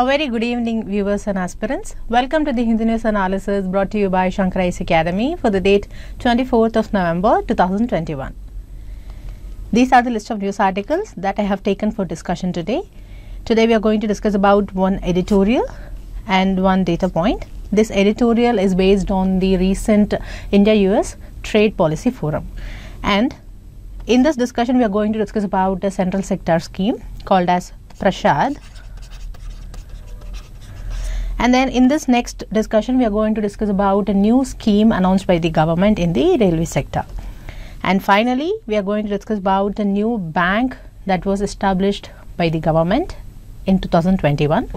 A very good evening, viewers and aspirants. Welcome to the Hindu News Analysis brought to you by Shankar IAS Academy for the date 24th of November 2021. These are the list of news articles that I have taken for discussion today. Today we are going to discuss about one editorial and one data point. This editorial is based on the recent India-US Trade Policy Forum, and in this discussion we are going to discuss about a central sector scheme called as PRASHAD. And then in this next discussion we are going to discuss about a new scheme announced by the government in the railway sector. And finally we are going to discuss about a new bank that was established by the government in 2021.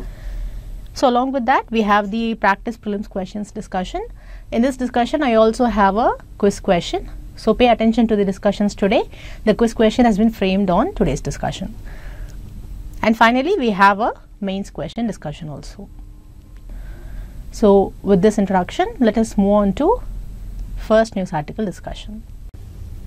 So along with that we have the practice prelims questions discussion. In this discussion I also have a quiz question. So pay attention to the discussions today. The quiz question has been framed on today's discussion. And finally we have a mains question discussion also. So with this introduction, let us move on to first news article discussion.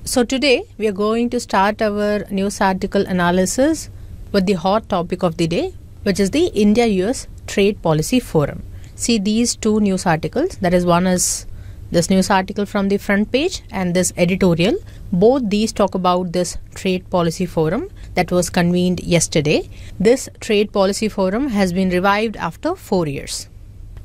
So today we are going to start our news article analysis with the hot topic of the day, which is the India-US Trade Policy Forum. See these two news articles, that is, one is this news article from the front page and this editorial. Both these talk about this Trade Policy Forum that was convened yesterday. This Trade Policy Forum has been revived after 4 years.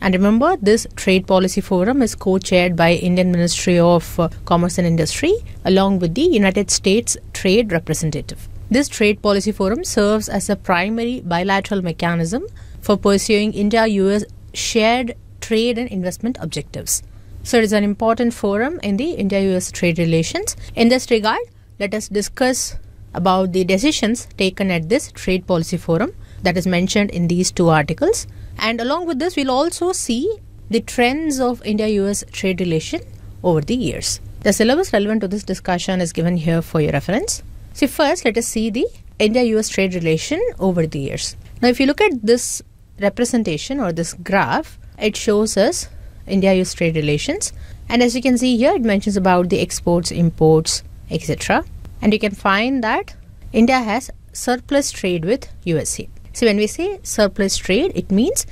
And remember, this Trade Policy Forum is co-chaired by Indian Ministry of Commerce and Industry along with the United States Trade Representative. This Trade Policy Forum serves as a primary bilateral mechanism for pursuing India-US shared trade and investment objectives. So it is an important forum in the India-US trade relations. In this regard, let us discuss about the decisions taken at this Trade Policy Forum that is mentioned in these two articles. And along with this, we'll also see the trends of India-US trade relation over the years. The syllabus relevant to this discussion is given here for your reference. So first, let us see the India-US trade relation over the years. Now, if you look at this representation or this graph, it shows us India-US trade relations. And as you can see here, it mentions about the exports, imports, etc. And you can find that India has surplus trade with USA. So when we say surplus trade, it means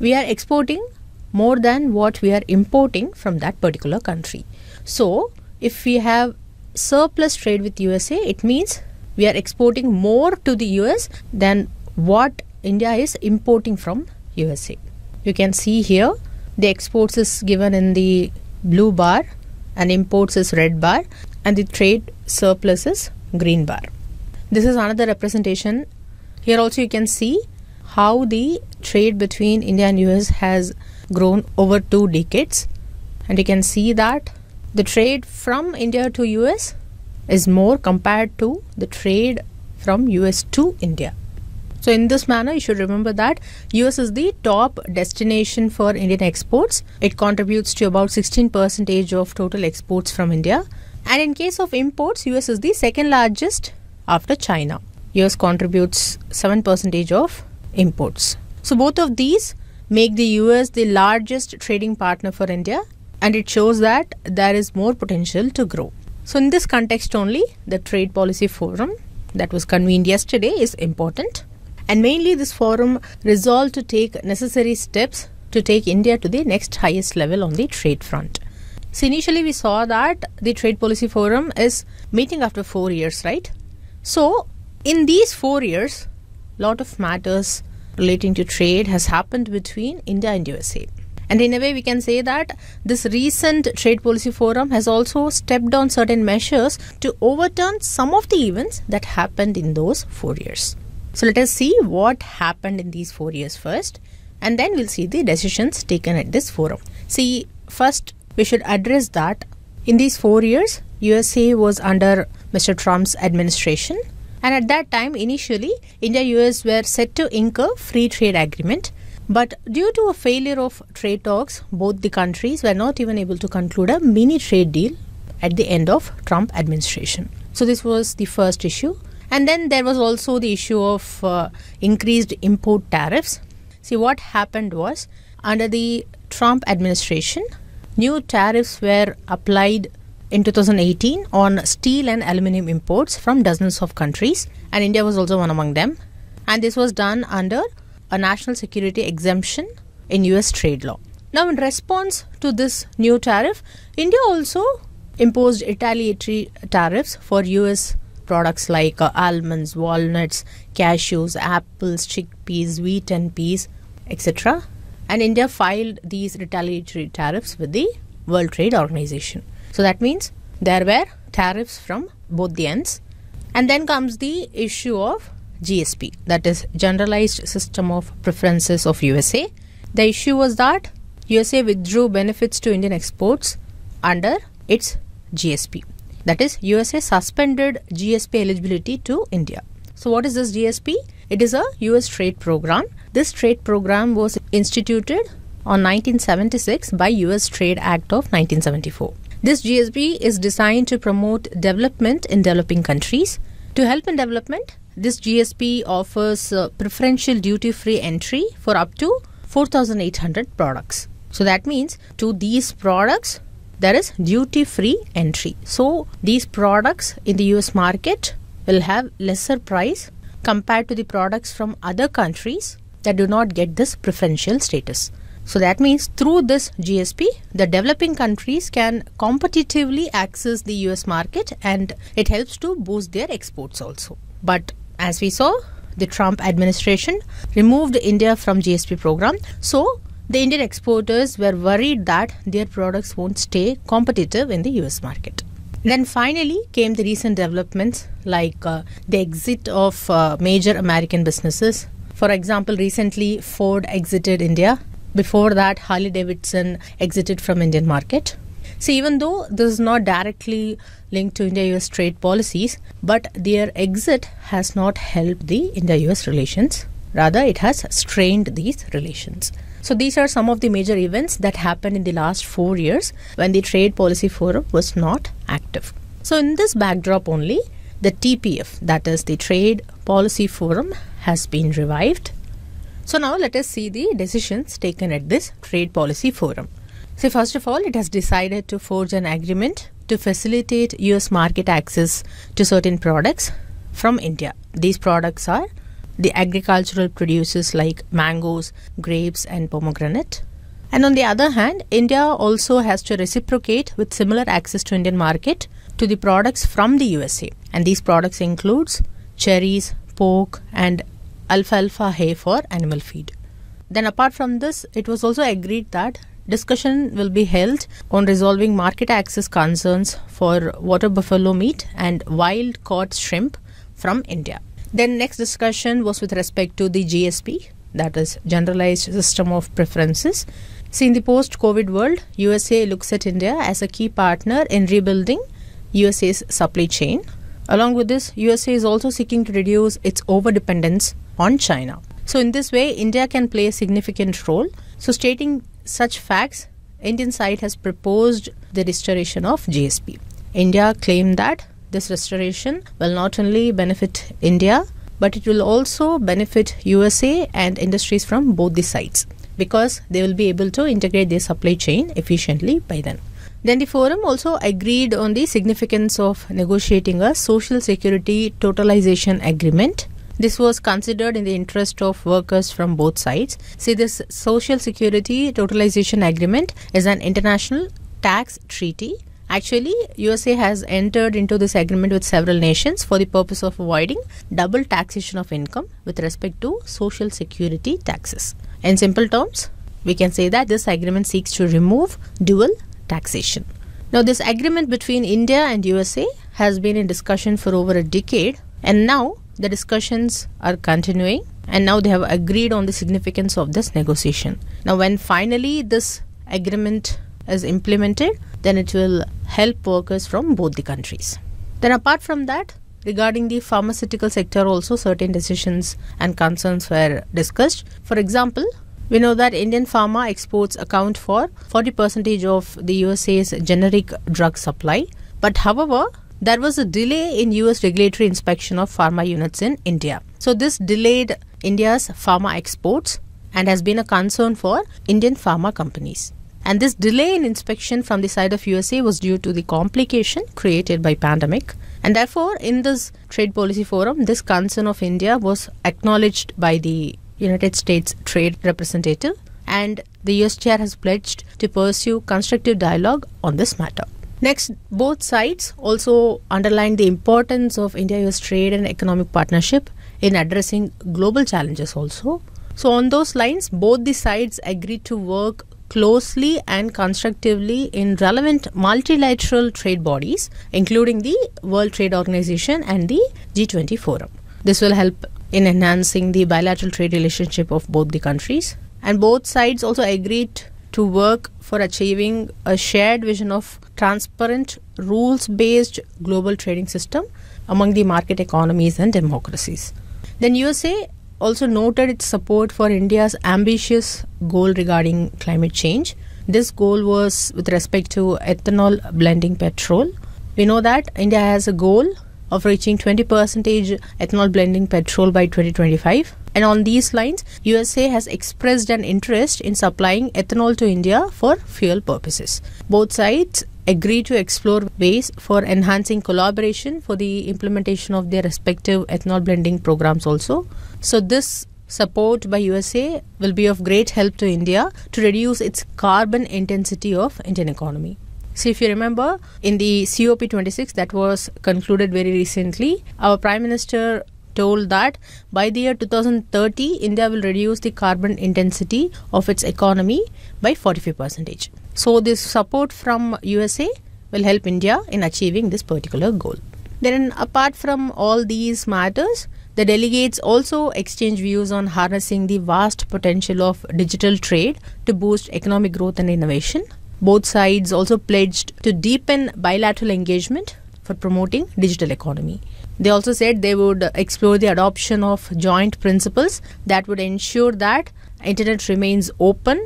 we are exporting more than what we are importing from that particular country. So if we have surplus trade with USA, it means we are exporting more to the US than what India is importing from USA. You can see here the exports is given in the blue bar and imports is red bar and the trade surplus is green bar. This is another representation. Here also you can see how the trade between India and US has grown over 2 decades, and you can see that the trade from India to US is more compared to the trade from US to India. So in this manner you should remember that US is the top destination for Indian exports. It contributes to about 16% of total exports from India, and in case of imports, US is the second largest after China. US contributes 7% of imports. So both of these make the US the largest trading partner for India, and it shows that there is more potential to grow. So in this context only, the Trade Policy Forum that was convened yesterday is important, and mainly this forum resolved to take necessary steps to take India to the next highest level on the trade front. So initially we saw that the Trade Policy Forum is meeting after 4 years, right? So in these 4 years, lot of matters relating to trade has happened between India and USA. And in a way, we can say that this recent Trade Policy Forum has also stepped on certain measures to overturn some of the events that happened in those 4 years. So let us see what happened in these 4 years first, and then we'll see the decisions taken at this forum. See, first we should address that in these 4 years, USA was under Mr. Trump's administration. And at that time, initially, India and US were set to ink a free trade agreement. But due to a failure of trade talks, both the countries were not even able to conclude a mini trade deal at the end of Trump administration. So this was the first issue. And then there was also the issue of increased import tariffs. See, what happened was, under the Trump administration, new tariffs were applied in 2018 on steel and aluminum imports from dozens of countries, and India was also one among them. And this was done under a national security exemption in US trade law. Now, in response to this new tariff, India also imposed retaliatory tariffs for US products like almonds, walnuts, cashews, apples, chickpeas, wheat and peas, etc. And India filed these retaliatory tariffs with the World Trade Organization. So that means there were tariffs from both the ends. And then comes the issue of GSP, that is Generalized System of Preferences of USA. The issue was that USA withdrew benefits to Indian exports under its GSP. That is, USA suspended GSP eligibility to India. So what is this GSP? It is a US trade program. This trade program was instituted on 1976 by US Trade Act of 1974. This GSP is designed to promote development in developing countries. To help in development, this GSP offers preferential duty-free entry for up to 4,800 products. So that means to these products, there is duty-free entry. So these products in the US market will have lesser price compared to the products from other countries that do not get this preferential status. So that means through this GSP, the developing countries can competitively access the US market, and it helps to boost their exports also. But as we saw, the Trump administration removed India from GSP program. So the Indian exporters were worried that their products won't stay competitive in the US market. Then finally came the recent developments like the exit of major American businesses. For example, recently Ford exited India. Before that, Harley Davidson exited from Indian market. So even though this is not directly linked to India-US trade policies, but their exit has not helped the India-US relations. Rather, it has strained these relations. So these are some of the major events that happened in the last 4 years when the Trade Policy Forum was not active. So in this backdrop only, the TPF, that is the Trade Policy Forum, has been revived. So now let us see the decisions taken at this Trade Policy Forum. So first of all, it has decided to forge an agreement to facilitate US market access to certain products from India. These products are the agricultural produces like mangoes, grapes and pomegranate. And on the other hand, India also has to reciprocate with similar access to Indian market to the products from the USA. And these products includes cherries, pork and alfalfa hay for animal feed. Then apart from this, it was also agreed that discussion will be held on resolving market access concerns for water buffalo meat and wild caught shrimp from India. Then next discussion was with respect to the GSP, that is Generalized System of Preferences. See, in the post-COVID world, USA looks at India as a key partner in rebuilding USA's supply chain. Along with this, USA is also seeking to reduce its overdependence on China. So in this way, India can play a significant role. So stating such facts, Indian side has proposed the restoration of GSP. India claimed that this restoration will not only benefit India, but it will also benefit USA and industries from both the sides, because they will be able to integrate their supply chain efficiently by then. Then the forum also agreed on the significance of negotiating a social security totalization agreement. This was considered in the interest of workers from both sides. See, this social security totalization agreement is an international tax treaty. Actually, USA has entered into this agreement with several nations for the purpose of avoiding double taxation of income with respect to social security taxes. In simple terms, we can say that this agreement seeks to remove dual taxation. Now, this agreement between India and USA has been in discussion for over a decade, and now the discussions are continuing, and now they have agreed on the significance of this negotiation. Now, when finally this agreement is implemented, then it will help workers from both the countries. Then apart from that, regarding the pharmaceutical sector also, certain decisions and concerns were discussed. For example, we know that Indian pharma exports account for 40% of the USA's generic drug supply. But however, there was a delay in US regulatory inspection of pharma units in India. So this delayed India's pharma exports and has been a concern for Indian pharma companies. And this delay in inspection from the side of USA was due to the complication created by pandemic. And therefore, in this Trade Policy Forum, this concern of India was acknowledged by the United States Trade Representative, and the US chair has pledged to pursue constructive dialogue on this matter. Next, both sides also underlined the importance of India-US trade and economic partnership in addressing global challenges also. So on those lines, both the sides agreed to work closely and constructively in relevant multilateral trade bodies, including the World Trade Organization and the G20 Forum. This will help in enhancing the bilateral trade relationship of both the countries. And both sides also agreed to work for achieving a shared vision of transparent, rules-based global trading system among the market economies and democracies. Then USA also noted its support for India's ambitious goal regarding climate change. This goal was with respect to ethanol blending petrol. We know that India has a goal of reaching 20% ethanol blending petrol by 2025. And on these lines, USA has expressed an interest in supplying ethanol to India for fuel purposes. Both sides agree to explore ways for enhancing collaboration for the implementation of their respective ethanol blending programs also. So this support by USA will be of great help to India to reduce its carbon intensity of Indian economy. So if you remember, in the COP26 that was concluded very recently, our Prime Minister told that by the year 2030, India will reduce the carbon intensity of its economy by 45%. So this support from USA will help India in achieving this particular goal. Then apart from all these matters, the delegates also exchanged views on harnessing the vast potential of digital trade to boost economic growth and innovation. Both sides also pledged to deepen bilateral engagement for promoting digital economy. They also said they would explore the adoption of joint principles that would ensure that internet remains open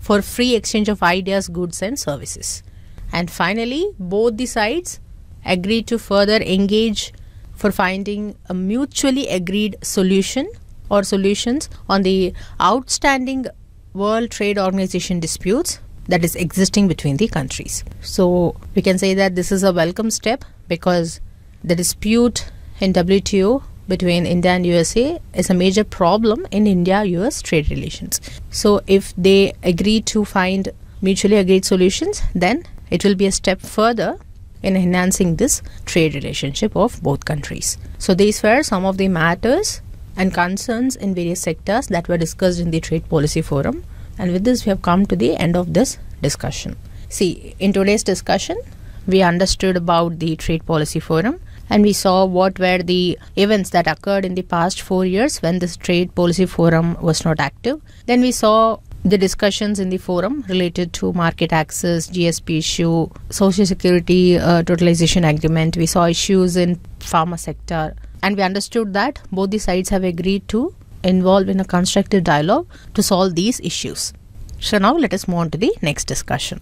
for free exchange of ideas, goods and services. And finally, both the sides agreed to further engage for finding a mutually agreed solution or solutions on the outstanding World Trade Organization disputes that is existing between the countries. So we can say that this is a welcome step because the dispute in WTO between India and USA is a major problem in India-US trade relations. So if they agree to find mutually agreed solutions, then it will be a step further in enhancing this trade relationship of both countries. So these were some of the matters and concerns in various sectors that were discussed in the Trade Policy Forum. And with this, we have come to the end of this discussion. See, in today's discussion, we understood about the Trade Policy Forum and we saw what were the events that occurred in the past 4 years when this Trade Policy Forum was not active. Then we saw the discussions in the forum related to market access, GSP issue, social security totalization agreement. We saw issues in pharma sector and we understood that both the sides have agreed to involved in a constructive dialogue to solve these issues. So now let us move on to the next discussion.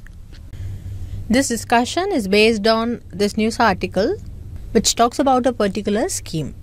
This discussion is based on this news article which talks about a particular scheme.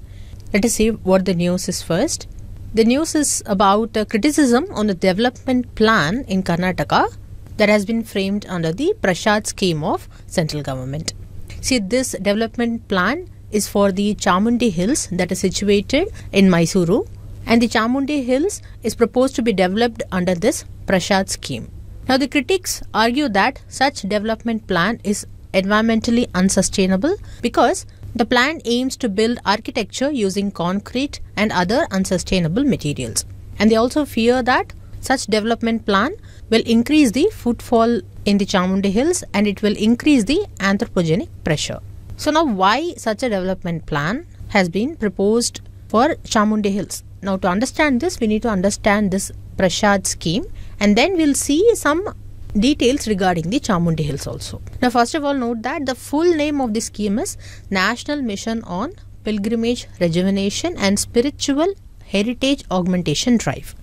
Let us see what the news is first. The news is about a criticism on the development plan in Karnataka that has been framed under the PRASHAD scheme of central government. See, this development plan is for the Chamundi Hills that is situated in Mysuru. And the Chamundi Hills is proposed to be developed under this PRASHAD scheme. Now, the critics argue that such development plan is environmentally unsustainable because the plan aims to build architecture using concrete and other unsustainable materials. And they also fear that such development plan will increase the footfall in the Chamundi Hills and it will increase the anthropogenic pressure. So now, why such a development plan has been proposed for Chamundi Hills? Now, to understand this, we need to understand this PRASHAD scheme and then we'll see some details regarding the Chamundi Hills also. Now, first of all, note that the full name of the scheme is National Mission on Pilgrimage Rejuvenation and Spiritual Heritage Augmentation Drive.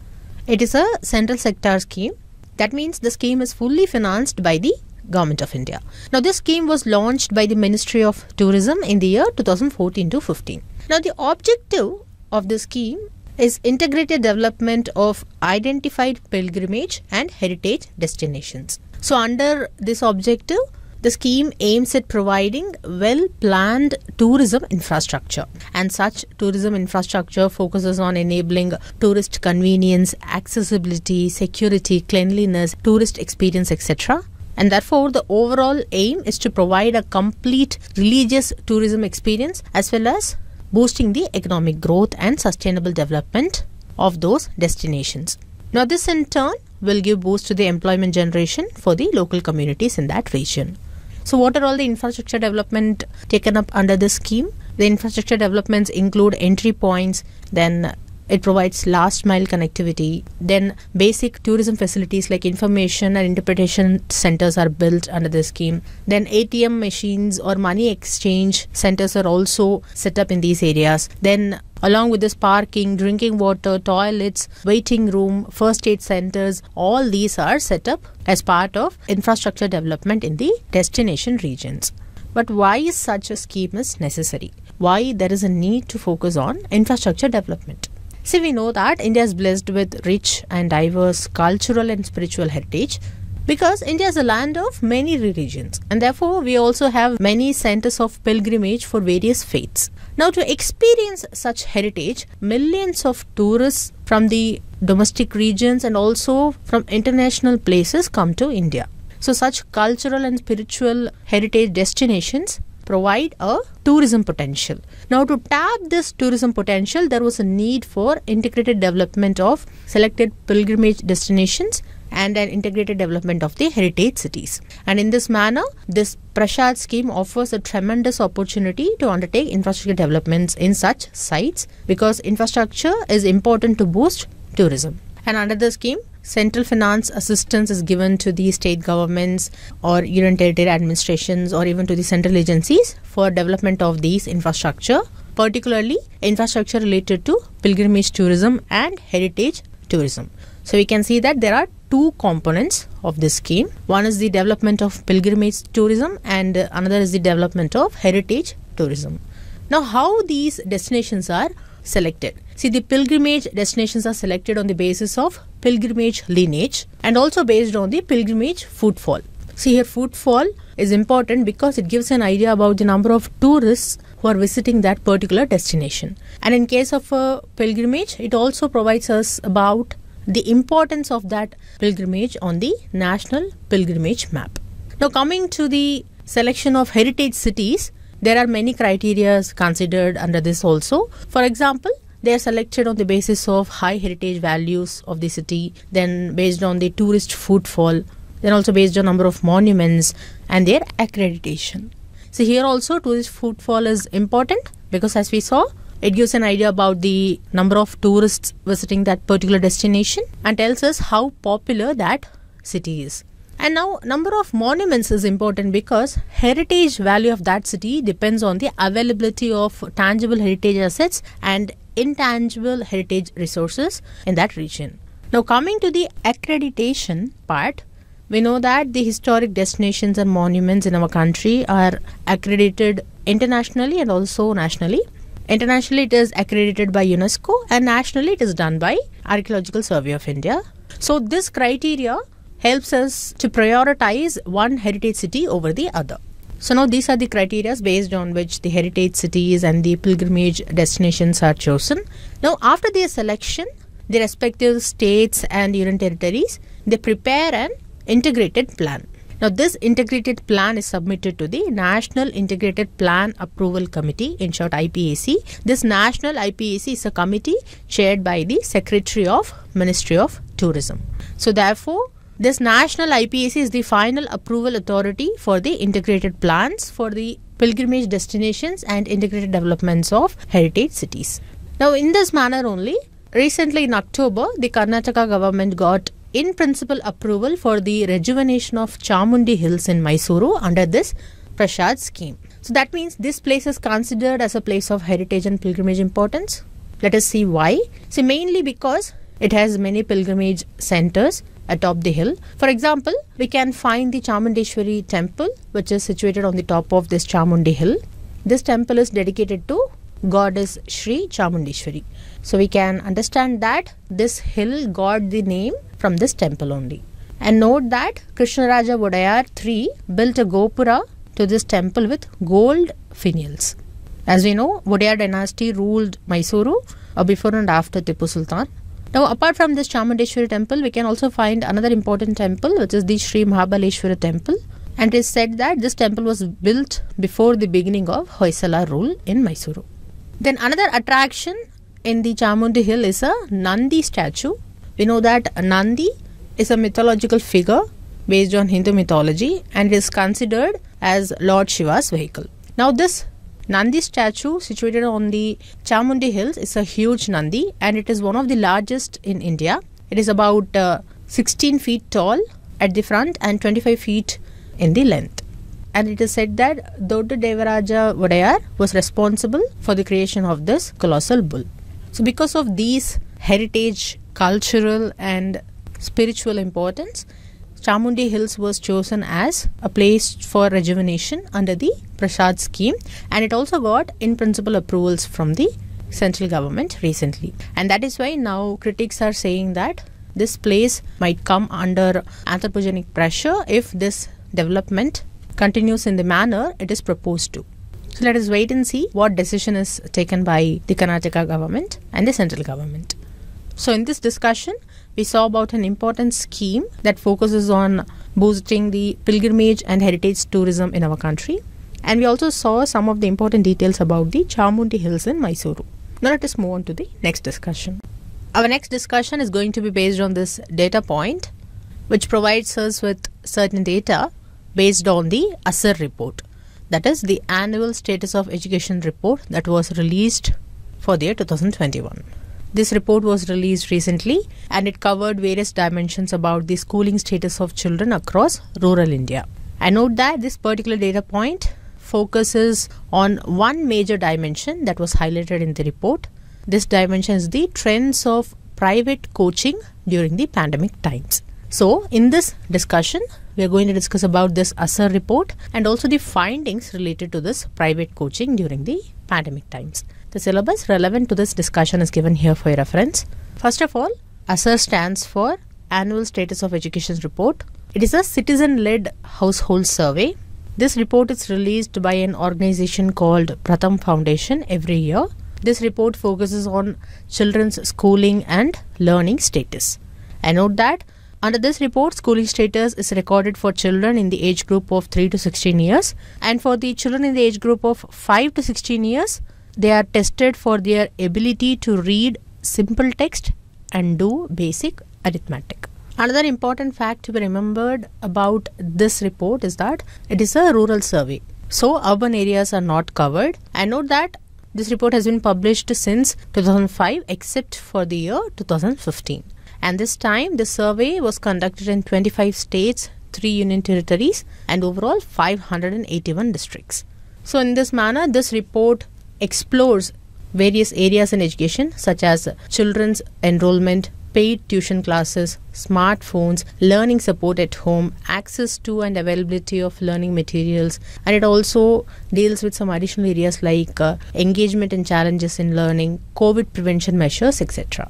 It is a central sector scheme. That means the scheme is fully financed by the Government of India. Now, this scheme was launched by the Ministry of Tourism in the year 2014-15. Now, the objective of the scheme is integrated development of identified pilgrimage and heritage destinations. So under this objective, The scheme aims at providing well-planned tourism infrastructure, and such tourism infrastructure focuses on enabling tourist convenience, accessibility, security, cleanliness, tourist experience, etc. And therefore, the overall aim is to provide a complete religious tourism experience as well as boosting the economic growth and sustainable development of those destinations. Now, this in turn will give boost to the employment generation for the local communities in that region. So, what are all the infrastructure development taken up under this scheme? The infrastructure developments include entry points, then it provides last mile connectivity, then basic tourism facilities like information and interpretation centers are built under the scheme. Then ATM machines or money exchange centers are also set up in these areas. Then along with this, parking, drinking water, toilets, waiting room, first aid centers, all these are set up as part of infrastructure development in the destination regions. But why is such a scheme is necessary? Why there is a need to focus on infrastructure development? See, we know that India is blessed with rich and diverse cultural and spiritual heritage because India is a land of many religions, and therefore we also have many centers of pilgrimage for various faiths. Now, to experience such heritage, millions of tourists from the domestic regions and also from international places come to India. So, such cultural and spiritual heritage destinations provide a tourism potential. Now, to tap this tourism potential, there was a need for integrated development of selected pilgrimage destinations and an integrated development of the heritage cities. And in this manner, this PRASHAD scheme offers a tremendous opportunity to undertake infrastructure developments in such sites because infrastructure is important to boost tourism. And under the scheme, central finance assistance is given to the state governments or union territory administrations or even to the central agencies for development of these infrastructure, particularly infrastructure related to pilgrimage tourism and heritage tourism. So, we can see that there are two components of this scheme. One is the development of pilgrimage tourism and another is the development of heritage tourism. Now, how these destinations are selected? See, the pilgrimage destinations are selected on the basis of pilgrimage lineage and also based on the pilgrimage footfall. See, here footfall is important because it gives an idea about the number of tourists who are visiting that particular destination. And in case of a pilgrimage, it also provides us about the importance of that pilgrimage on the national pilgrimage map. Now, coming to the selection of heritage cities, there are many criteria considered under this also. For example, they are selected on the basis of high heritage values of the city, then based on the tourist footfall, then also based on number of monuments and their accreditation. So, here also tourist footfall is important because, as we saw, it gives an idea about the number of tourists visiting that particular destination and tells us how popular that city is. And now, number of monuments is important because heritage value of that city depends on the availability of tangible heritage assets and intangible heritage resources in that region. Now, coming to the accreditation part, we know that the historic destinations and monuments in our country are accredited internationally and also nationally. Internationally, it is accredited by UNESCO, and nationally it is done by Archaeological Survey of India. So, this criteria helps us to prioritize one heritage city over the other. So, now these are the criteria based on which the heritage cities and the pilgrimage destinations are chosen. Now, after their selection, the respective states and union territories, they prepare an integrated plan. Now, this integrated plan is submitted to the National Integrated Plan Approval Committee, in short IPAC. This National IPAC is a committee chaired by the Secretary of Ministry of Tourism. So, therefore, this National IPAC is the final approval authority for the integrated plans for the pilgrimage destinations and integrated developments of heritage cities. Now, in this manner only, recently in October, the Karnataka government got in principle approval for the rejuvenation of Chamundi Hills in Mysuru under this PRASHAD scheme. So, that means this place is considered as a place of heritage and pilgrimage importance. Let us see why. See, mainly because it has many pilgrimage centers atop the hill. For example, we can find the Chamundeshwari temple, which is situated on the top of this Chamundi Hill. This temple is dedicated to Goddess Shri Chamundeshwari. So, we can understand that this hill got the name from this temple only. And note that Krishnaraja Vodayar III built a gopura to this temple with gold finials. As we know, Vodayar dynasty ruled Mysuru before and after Tipu Sultan. Now, apart from this Chamundeshwari temple, we can also find another important temple, which is the Sri Mahabaleshwara temple. And it is said that this temple was built before the beginning of Hoysala rule in Mysuru. Then another attraction in the Chamundi Hill is a Nandi statue. We know that Nandi is a mythological figure based on Hindu mythology and is considered as Lord Shiva's vehicle. Now, this Nandi statue situated on the Chamundi Hills is a huge Nandi, and it is one of the largest in India. It is about 16 feet tall at the front and 25 feet in the length. And it is said that Dodda Devaraja Wadiyar was responsible for the creation of this colossal bull. So because of these heritage, cultural and spiritual importance, Chamundi Hills was chosen as a place for rejuvenation under the PRASHAD scheme, and it also got in principle approvals from the central government recently. And that is why now critics are saying that this place might come under anthropogenic pressure if this development continues in the manner it is proposed to. So let us wait and see what decision is taken by the Karnataka government and the central government. So in this discussion, we saw about an important scheme that focuses on boosting the pilgrimage and heritage tourism in our country. And we also saw some of the important details about the Chamundi Hills in Mysuru. Now let us move on to the next discussion. Our next discussion is going to be based on this data point, which provides us with certain data based on the ASER report, that is the annual status of education report that was released for the year 2021. This report was released recently, and it covered various dimensions about the schooling status of children across rural India. I note that this particular data point focuses on one major dimension that was highlighted in the report. This dimension is the trends of private coaching during the pandemic times. So in this discussion, we are going to discuss about this ASER report and also the findings related to this private coaching during the pandemic times. The syllabus relevant to this discussion is given here for your reference. First of all, ASER stands for Annual Status of Education Report. It is a citizen-led household survey. This report is released by an organization called Pratham Foundation every year. This report focuses on children's schooling and learning status. I note that under this report, schooling status is recorded for children in the age group of 3 to 16 years. And for the children in the age group of 5 to 16 years, they are tested for their ability to read simple text and do basic arithmetic. Another important fact to be remembered about this report is that it is a rural survey, so urban areas are not covered. I note that this report has been published since 2005 except for the year 2015. And this time, the survey was conducted in 25 states, 3 union territories, and overall 581 districts. So in this manner, this report explores various areas in education, such as children's enrollment, paid tuition classes, smartphones, learning support at home, access to and availability of learning materials. And it also deals with some additional areas like engagement and challenges in learning, COVID prevention measures, etc.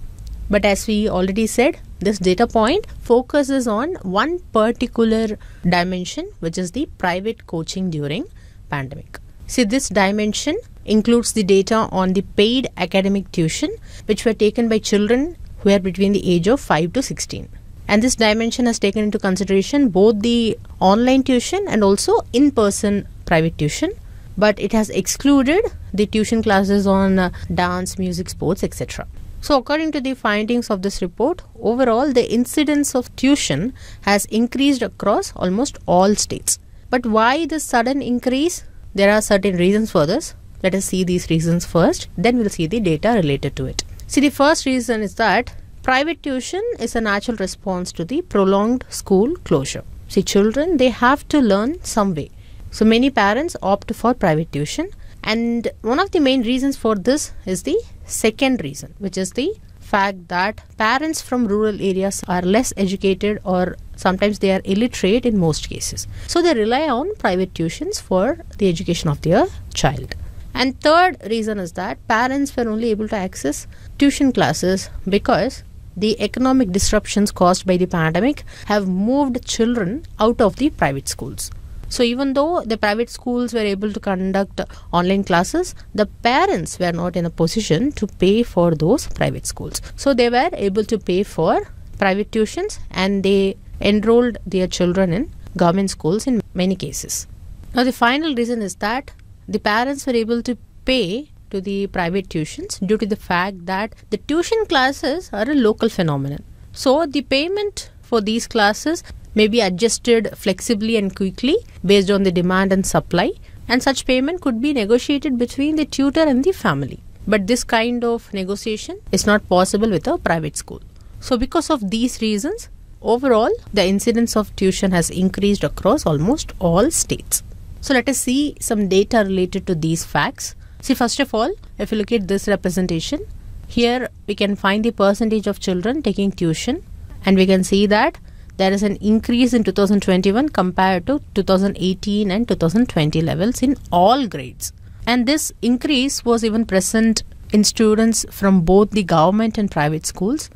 But as we already said, this data point focuses on one particular dimension, which is the private coaching during pandemic. See, this dimension includes the data on the paid academic tuition, which were taken by children who are between the age of 5 to 16. And this dimension has taken into consideration both the online tuition and also in-person private tuition, but it has excluded the tuition classes on dance, music, sports, etc. So according to the findings of this report, overall the incidence of tuition has increased across almost all states. But why this sudden increase? There are certain reasons for this. Let us see these reasons first, then we'll see the data related to it. See, the first reason is that private tuition is a natural response to the prolonged school closure. See, children, they have to learn some way. So many parents opt for private tuition, and one of the main reasons for this is the second reason, which is the fact that parents from rural areas are less educated, or sometimes they are illiterate in most cases. So they rely on private tuitions for the education of their child. And third reason is that parents were only able to access tuition classes because the economic disruptions caused by the pandemic have moved children out of the private schools. So even though the private schools were able to conduct online classes, the parents were not in a position to pay for those private schools. So they were able to pay for private tuitions and they enrolled their children in government schools in many cases. Now the final reason is that the parents were able to pay to the private tuitions due to the fact that the tuition classes are a local phenomenon. So the payment for these classes may be adjusted flexibly and quickly based on the demand and supply, and such payment could be negotiated between the tutor and the family. But this kind of negotiation is not possible with a private school. So because of these reasons, overall the incidence of tuition has increased across almost all states. So let us see some data related to these facts. See, first of all, if you look at this representation, here we can find the percentage of children taking tuition, and we can see that there is an increase in 2021 compared to 2018 and 2020 levels in all grades. And this increase was even present in students from both the government and private schools.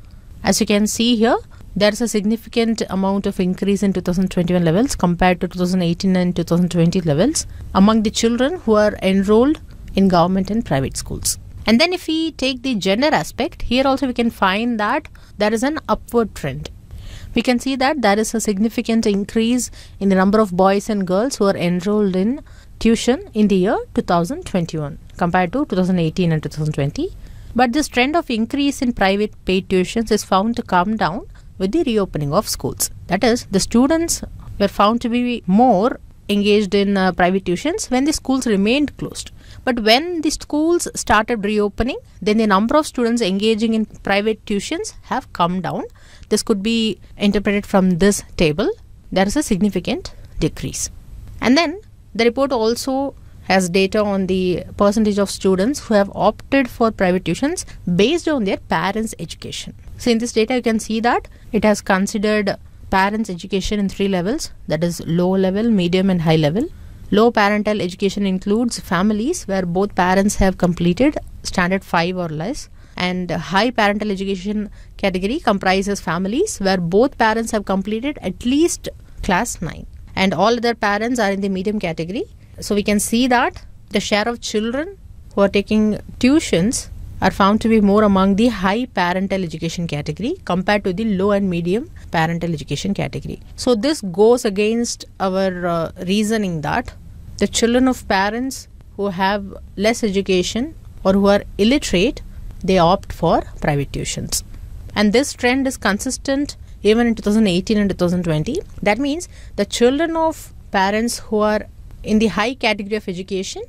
As you can see here, there is a significant amount of increase in 2021 levels compared to 2018 and 2020 levels among the children who are enrolled in government and private schools. And then if we take the gender aspect, here also we can find that there is an upward trend. We can see that there is a significant increase in the number of boys and girls who are enrolled in tuition in the year 2021 compared to 2018 and 2020. But this trend of increase in private paid tuitions is found to come down with the reopening of schools. That is, the students were found to be more engaged in private tuitions when the schools remained closed. But when the schools started reopening, then the number of students engaging in private tuitions have come down. This could be interpreted from this table. There is a significant decrease. And then the report also has data on the percentage of students who have opted for private tuitions based on their parents' education. So in this data, you can see that it has considered parents' education in three levels, that is low level, medium and high level. Low parental education includes families where both parents have completed standard 5 or less, and high parental education category comprises families where both parents have completed at least class 9 and all other parents are in the medium category. So we can see that the share of children who are taking tuitions are found to be more among the high parental education category compared to the low and medium parental education category. So this goes against our reasoning that the children of parents who have less education or who are illiterate, they opt for private tuitions. And this trend is consistent even in 2018 and 2020. That means the children of parents who are in the high category of education,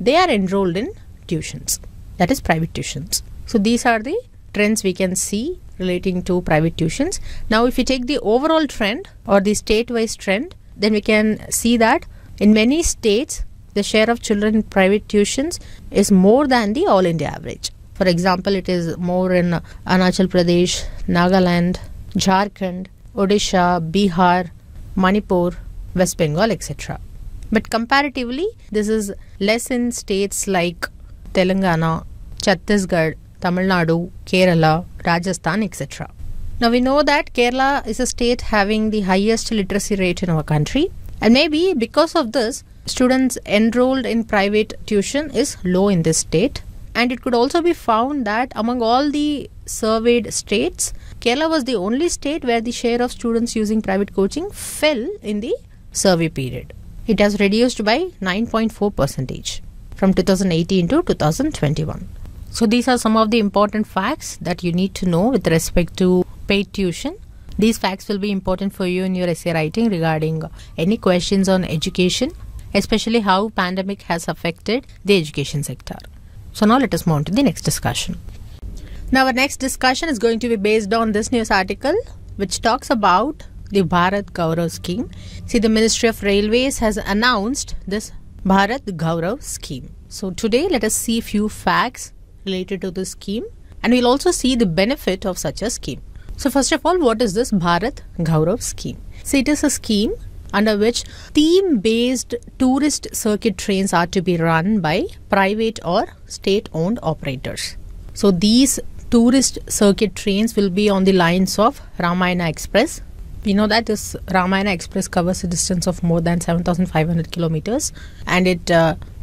they are enrolled in tuitions, that is private tuitions. So these are the trends we can see relating to private tuitions. Now if you take the overall trend or the state-wise trend, then we can see that in many states, the share of children in private tuitions is more than the all India average. For example, it is more in Arunachal Pradesh, Nagaland, Jharkhand, Odisha, Bihar, Manipur, West Bengal, etc. But comparatively, this is less in states like Telangana, Chhattisgarh, Tamil Nadu, Kerala, Rajasthan, etc. Now we know that Kerala is a state having the highest literacy rate in our country, and maybe because of this, students enrolled in private tuition is low in this state. And it could also be found that among all the surveyed states, Kerala was the only state where the share of students using private coaching fell in the survey period. It has reduced by 9.4% from 2018 to 2021. So these are some of the important facts that you need to know with respect to paid tuition. These facts will be important for you in your essay writing regarding any questions on education, especially how pandemic has affected the education sector. So now let us move on to the next discussion. Now our next discussion is going to be based on this news article which talks about the Bharat Gaurav scheme. See, the Ministry of Railways has announced this Bharat Gaurav scheme. So today let us see few facts related to this scheme and we'll also see the benefit of such a scheme. So first of all, what is this Bharat Gaurav scheme? See, it is a scheme under which theme-based tourist circuit trains are to be run by private or state-owned operators. So these tourist circuit trains will be on the lines of Ramayana Express. We know that this Ramayana Express covers a distance of more than 7,500 kilometers, and it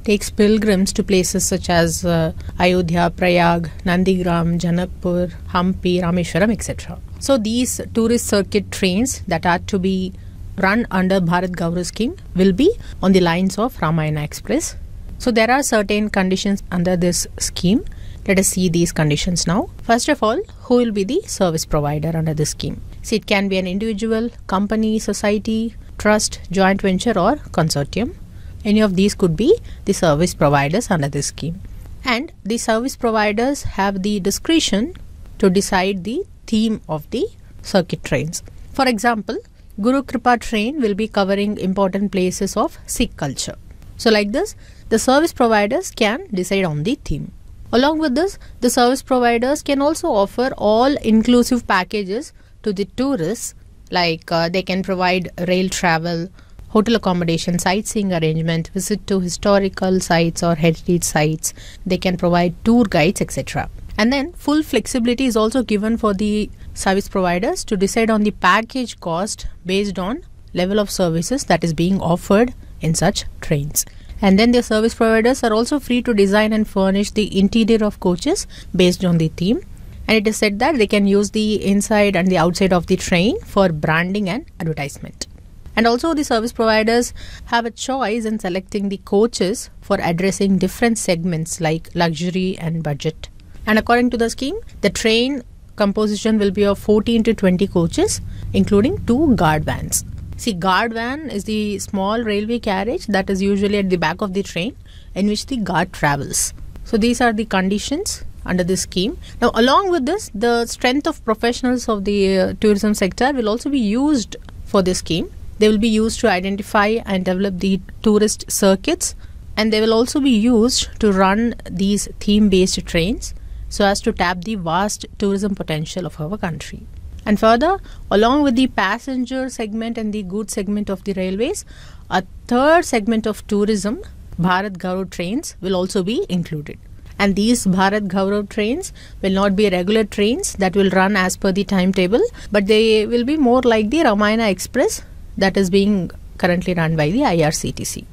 takes pilgrims to places such as Ayodhya, Prayag, Nandigram, Janakpur, Hampi, Rameshwaram, etc. So these tourist circuit trains that are to be run under Bharat Gaurav scheme will be on the lines of Ramayana Express. So there are certain conditions under this scheme. Let us see these conditions now. First of all, who will be the service provider under this scheme? So it can be an individual, company, society, trust, joint venture or consortium. Any of these could be the service providers under this scheme. And the service providers have the discretion to decide the theme of the circuit trains. For example, Guru Kripa train will be covering important places of Sikh culture. So like this, the service providers can decide on the theme. Along with this, the service providers can also offer all-inclusive packages to the tourists, like they can provide rail travel, hotel accommodation, sightseeing arrangement, visit to historical sites or heritage sites. They can provide tour guides, etc. And then full flexibility is also given for the service providers to decide on the package cost based on level of services that is being offered in such trains. And then the service providers are also free to design and furnish the interior of coaches based on the theme. And it is said that they can use the inside and the outside of the train for branding and advertisement. And also the service providers have a choice in selecting the coaches for addressing different segments like luxury and budget. And according to the scheme, the train composition will be of 14 to 20 coaches, including 2 guard vans. See, guard van is the small railway carriage that is usually at the back of the train in which the guard travels. So these are the conditions under this scheme. Now, along with this, the strength of professionals of the tourism sector will also be used for this scheme. They will be used to identify and develop the tourist circuits, and they will also be used to run these theme-based trains so as to tap the vast tourism potential of our country. And further, along with the passenger segment and the goods segment of the railways, a third segment of tourism, Bharat Gaurav trains, will also be included. And these Bharat Gaurav trains will not be regular trains that will run as per the timetable, but they will be more like the Ramayana Express that is being currently run by the IRCTC.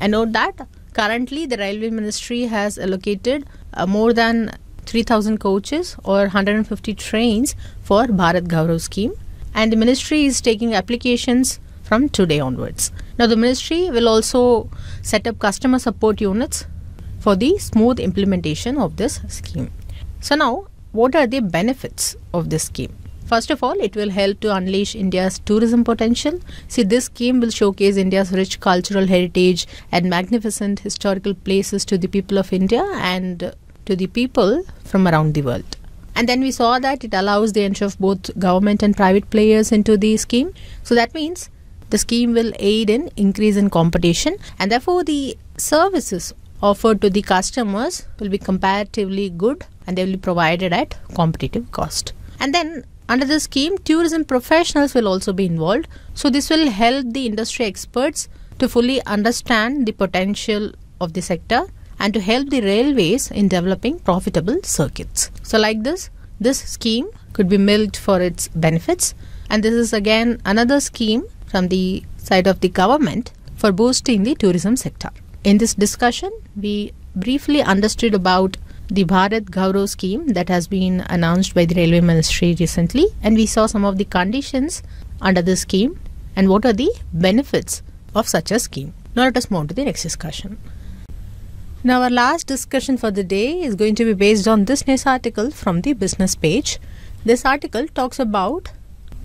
And note that currently the Railway Ministry has allocated more than 3,000 coaches or 150 trains for Bharat Gaurav scheme, and the ministry is taking applications from today onwards. Now the ministry will also set up customer support units for the smooth implementation of this scheme. So now, what are the benefits of this scheme? First of all, it will help to unleash India's tourism potential. See, this scheme will showcase India's rich cultural heritage and magnificent historical places to the people of India and to the people from around the world. And then we saw that it allows the entry of both government and private players into the scheme. So that means the scheme will aid in increase in competition, and therefore the services offered to the customers will be comparatively good and they will be provided at competitive cost. And then under this scheme, tourism professionals will also be involved. So this will help the industry experts to fully understand the potential of the sector and to help the railways in developing profitable circuits. So like this scheme could be milked for its benefits. And this is again another scheme from the side of the government for boosting the tourism sector. In this discussion, we briefly understood about the Bharat Gaurav scheme that has been announced by the Railway Ministry recently, and we saw some of the conditions under this scheme and what are the benefits of such a scheme. Now let us move on to the next discussion. Now our last discussion for the day is going to be based on this news article from the business page. This article talks about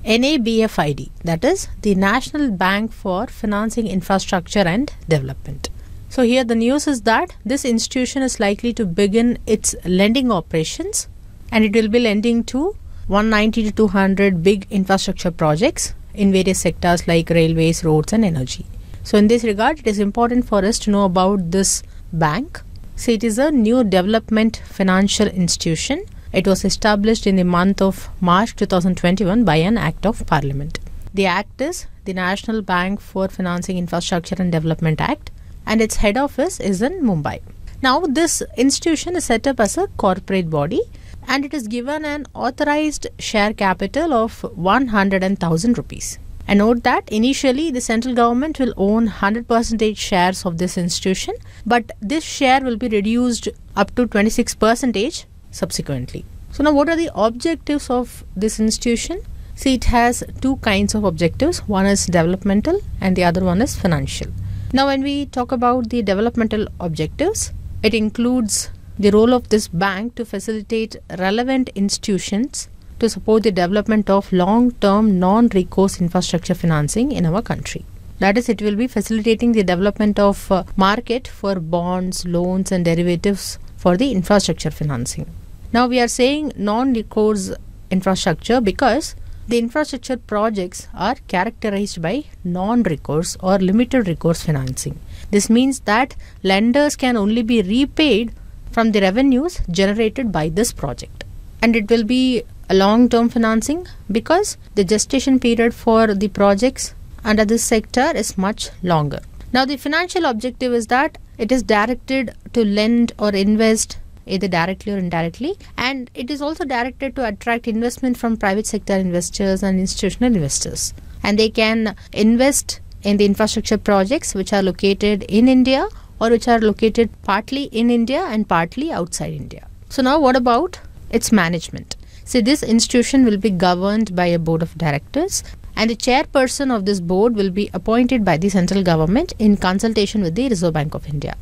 NABFID, that is the National Bank for Financing Infrastructure and Development. So here the news is that this institution is likely to begin its lending operations, and it will be lending to 190 to 200 big infrastructure projects in various sectors like railways, roads and energy. So in this regard, it is important for us to know about this bank. So it is a new development financial institution. It was established in the month of March 2021 by an Act of Parliament. The Act is the National Bank for Financing Infrastructure and Development Act, and its head office is in Mumbai. Now this institution is set up as a corporate body and it is given an authorized share capital of 100,000 rupees. And note that initially the central government will own 100% shares of this institution, but this share will be reduced up to 26% subsequently. So now what are the objectives of this institution? See, it has two kinds of objectives. One is developmental and the other one is financial. Now when we talk about the developmental objectives, it includes the role of this bank to facilitate relevant institutions to support the development of long-term non-recourse infrastructure financing in our country. That is, it will be facilitating the development of market for bonds, loans and derivatives for the infrastructure financing. Now we are saying non-recourse infrastructure because the infrastructure projects are characterized by non-recourse or limited recourse financing. This means that lenders can only be repaid from the revenues generated by this project. And it will be a long-term financing because the gestation period for the projects under this sector is much longer. Now the financial objective is that it is directed to lend or invest either directly or indirectly, and it is also directed to attract investment from private sector investors and institutional investors, and they can invest in the infrastructure projects which are located in India or which are located partly in India and partly outside India. So now what about its management? See, this institution will be governed by a board of directors, and the chairperson of this board will be appointed by the central government in consultation with the Reserve Bank of India.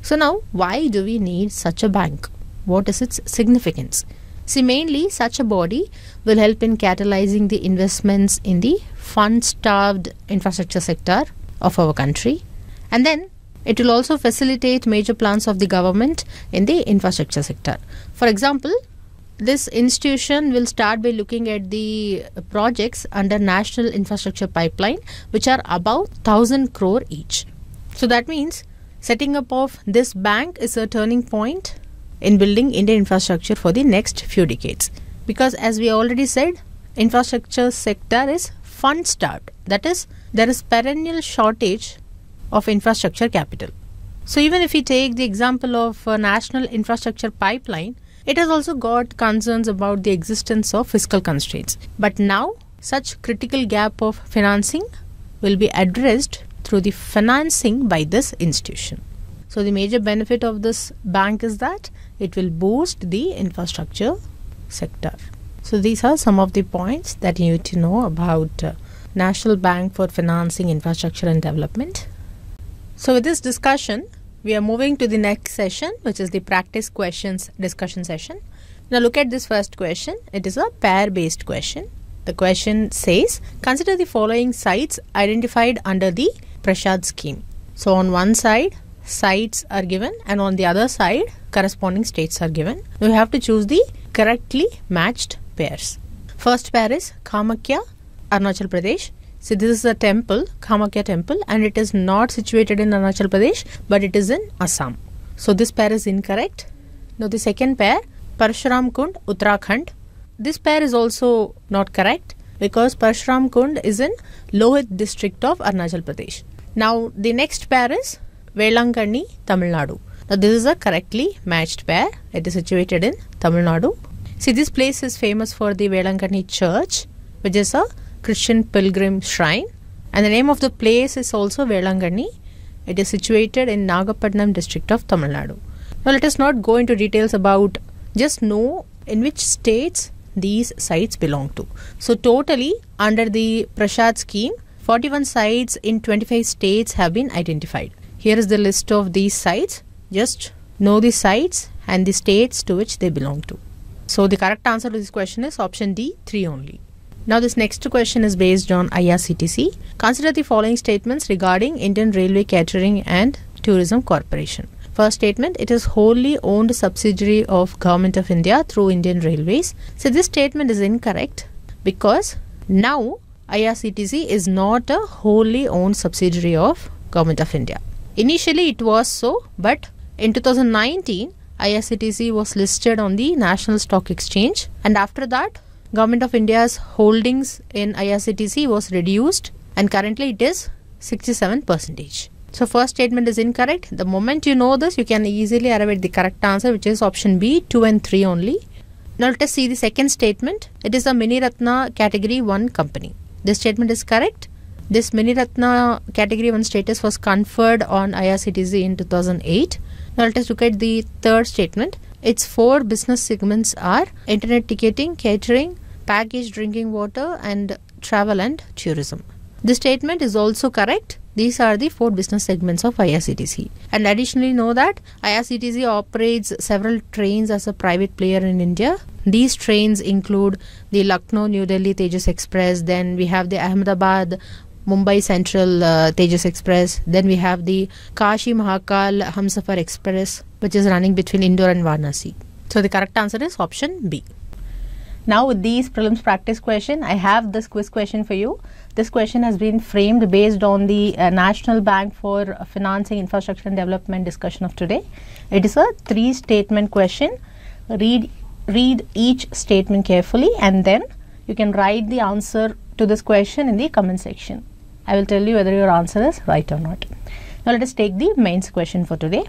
So now, why do we need such a bank? What is its significance? See, mainly such a body will help in catalyzing the investments in the fund-starved infrastructure sector of our country, and then it will also facilitate major plans of the government in the infrastructure sector. For example, this institution will start by looking at the projects under National Infrastructure Pipeline, which are about 1,000 crore each. So that means setting up of this bank is a turning point in building Indian infrastructure for the next few decades. Because as we already said, infrastructure sector is fund-starved. That is, there is perennial shortage of infrastructure capital. So even if we take the example of National Infrastructure Pipeline, it has also got concerns about the existence of fiscal constraints. But now, such critical gap of financing will be addressed through the financing by this institution. So the major benefit of this bank is that it will boost the infrastructure sector. So these are some of the points that you need to know about National Bank for Financing Infrastructure and Development. So with this discussion, we are moving to the next session, which is the practice questions discussion session. Now look at this first question. It is a pair-based question. The question says, consider the following sites identified under the PRASHAD scheme. So on one side, sites are given, and on the other side, corresponding states are given. You have to choose the correctly matched pairs. First pair is Kamakhya, Arunachal Pradesh. So this is a temple, Kamakhya temple, and it is not situated in Arunachal Pradesh, but it is in Assam. So this pair is incorrect. Now the second pair, Parshuram Kund, Uttarakhand. This pair is also not correct because Parshuram Kund is in Lohit district of Arunachal Pradesh. Now the next pair is Velankanni, Tamil Nadu. Now this is a correctly matched pair. It is situated in Tamil Nadu. See, this place is famous for the Velankanni church, which is a Christian pilgrim shrine, and the name of the place is also Velankanni. It is situated in Nagapattinam district of Tamil Nadu. Now let us not go into details about, just know in which states these sites belong to. So totally under the PRASHAD scheme, 41 sites in 25 states have been identified. Here is the list of these sites. Just know the sites and the states to which they belong to. So the correct answer to this question is option D, 3 only. Now this next question is based on IRCTC. Consider the following statements regarding Indian Railway Catering and Tourism Corporation. First statement, it is wholly owned subsidiary of Government of India through Indian Railways. So this statement is incorrect because now IRCTC is not a wholly owned subsidiary of Government of India. Initially it was so, but in 2019 IRCTC was listed on the National Stock Exchange, and after that Government of India's holdings in IRCTC was reduced, and currently it is 67%. So first statement is incorrect. The moment you know this, you can easily arrive at the correct answer, which is option B, 2 and 3 only. Now let us see the second statement. It is a Mini Ratna Category 1 company. This statement is correct. This Mini Ratna Category 1 status was conferred on IRCTC in 2008. Now let us look at the third statement. Its four business segments are internet ticketing, catering, packaged drinking water, and travel and tourism. This statement is also correct. These are the four business segments of IRCTC. And additionally, know that IRCTC operates several trains as a private player in India. These trains include the Lucknow, New Delhi Tejas Express. Then we have the Ahmedabad, Mumbai Central Tejas Express. Then we have the Kashi Mahakal Hamsafar Express, which is running between Indore and Varanasi. So the correct answer is option B. Now with these prelims practice question, I have this quiz question for you. This question has been framed based on the National Bank for Financing, Infrastructure and Development discussion of today. It is a three statement question. Read each statement carefully and then you can write the answer to this question in the comment section. I will tell you whether your answer is right or not. Now let us take the mains question for today.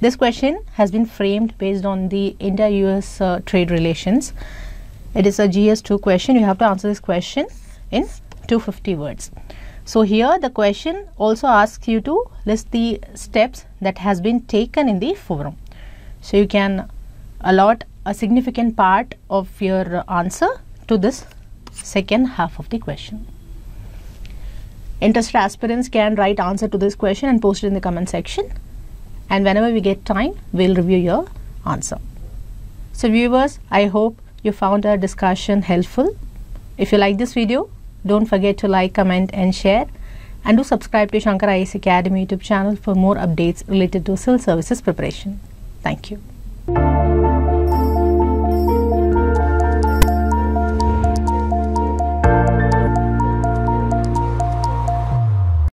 This question has been framed based on the India-US trade relations. It is a GS2 question. You have to answer this question in 250 words. So here the question also asks you to list the steps that has been taken in the forum. So you can allot a significant part of your answer to this second half of the question. Interested aspirants can write answer to this question and post it in the comment section. And whenever we get time, we'll review your answer. So viewers, I hope you found our discussion helpful. If you like this video, don't forget to like, comment and share, and do subscribe to Shankar IAS Academy YouTube channel for more updates related to civil services preparation. Thank you.